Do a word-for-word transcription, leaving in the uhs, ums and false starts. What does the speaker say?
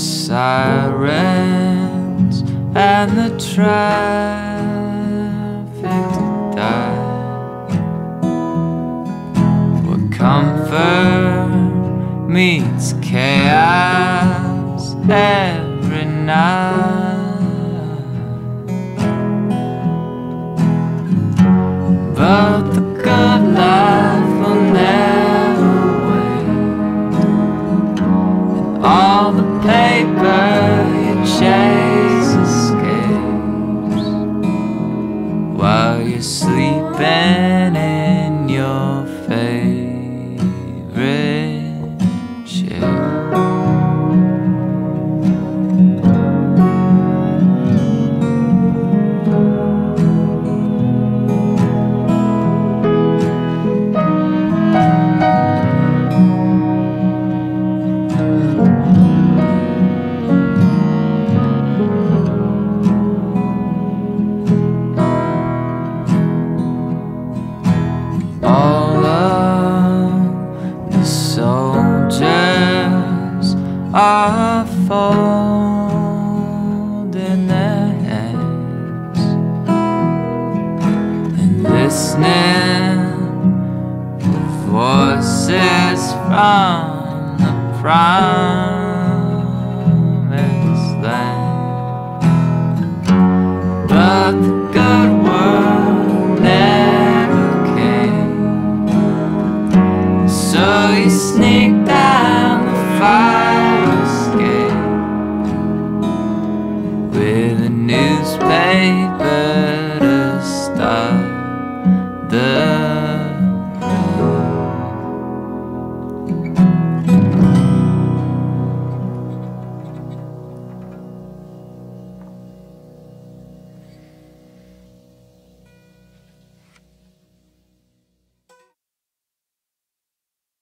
Sirens and the traffic to die, where comfort meets chaos every night. But the good life will never wait, and all the paper you chase escapes while you're sleeping in your favorite chair. Are folding their hands and listening to voices from the promised land. But the good world never came, so you sneak down the fire.